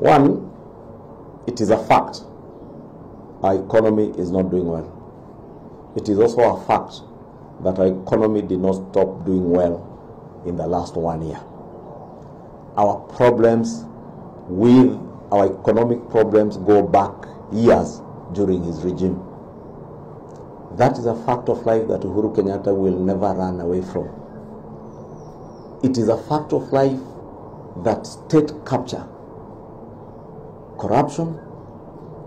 One, it is a fact our economy is not doing well. It is also a fact that our economy did not stop doing well in the last 1 year. Our problems with our economic problems go back years during his regime. That is a fact of life that Uhuru Kenyatta will never run away from. It is a fact of life that state capture, corruption,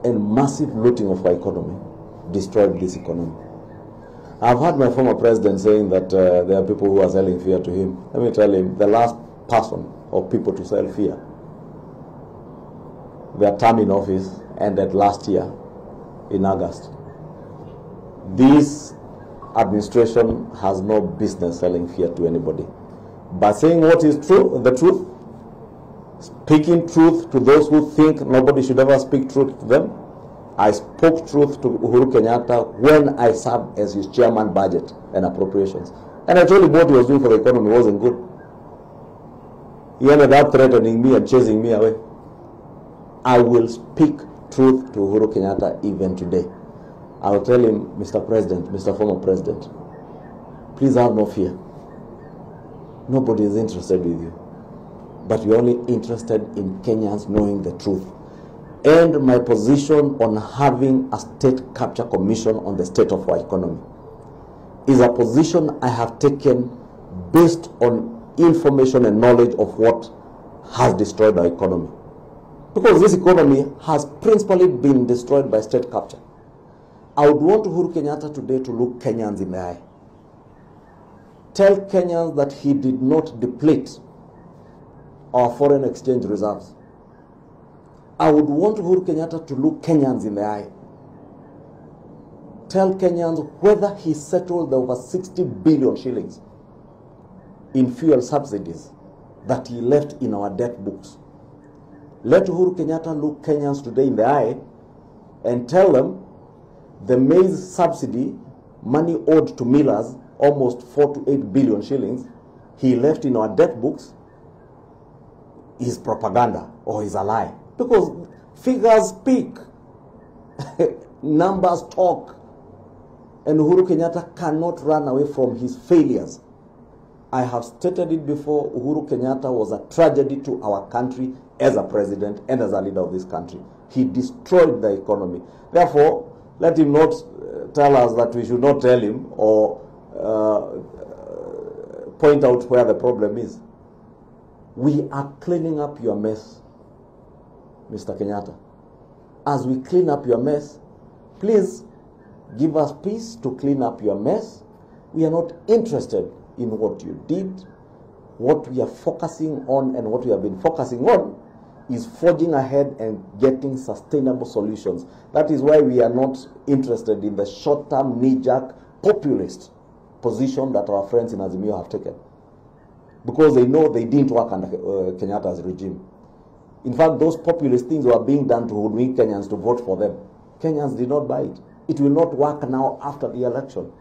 and massive looting of our economy destroyed this economy. I've heard my former president saying that there are people who are selling fear to him. Let me tell him, the last person or people to sell fear, their term in office ended last year in August. This administration has no business selling fear to anybody. By saying what is true, the truth, speaking truth to those who think nobody should ever speak truth to them. I spoke truth to Uhuru Kenyatta when I served as his chairman, budget and appropriations. And I told him what he was doing for the economy wasn't good. He ended up threatening me and chasing me away. I will speak truth to Uhuru Kenyatta even today. I will tell him, Mr. President, Mr. Former President, please have no fear. Nobody is interested with you. But you're only interested in Kenyans knowing the truth. And my position on having a state capture commission on the state of our economy is a position I have taken based on information and knowledge of what has destroyed our economy. Because this economy has principally been destroyed by state capture. I would want Uhuru Kenyatta today to look Kenyans in the eye. Tell Kenyans that he did not deplete our foreign exchange reserves. I would want Uhuru Kenyatta to look Kenyans in the eye. Tell Kenyans whether he settled over 60 billion shillings in fuel subsidies that he left in our debt books. Let Uhuru Kenyatta look Kenyans today in the eye and tell them the maize subsidy, money owed to millers, almost 4 to 8 billion shillings, he left in our debt books, is propaganda or is a lie. Because figures speak, numbers talk, and Uhuru Kenyatta cannot run away from his failures. I have stated it before, Uhuru Kenyatta was a tragedy to our country as a president and as a leader of this country. He destroyed the economy. Therefore, let him not tell us that we should not tell him or point out where the problem is. We are cleaning up your mess, Mr. Kenyatta. As we clean up your mess, please give us peace to clean up your mess. We are not interested in what you did. What we are focusing on and what we have been focusing on is forging ahead and getting sustainable solutions. That is why we are not interested in the short-term, knee-jerk, populist position that our friends in Azimio have taken. Because they know they didn't work under Kenyatta's regime. In fact, those populist things were being done to hoodwink Kenyans to vote for them. Kenyans did not buy it. It will not work now after the election.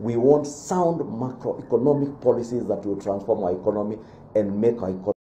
We want sound macroeconomic policies that will transform our economy and make our economy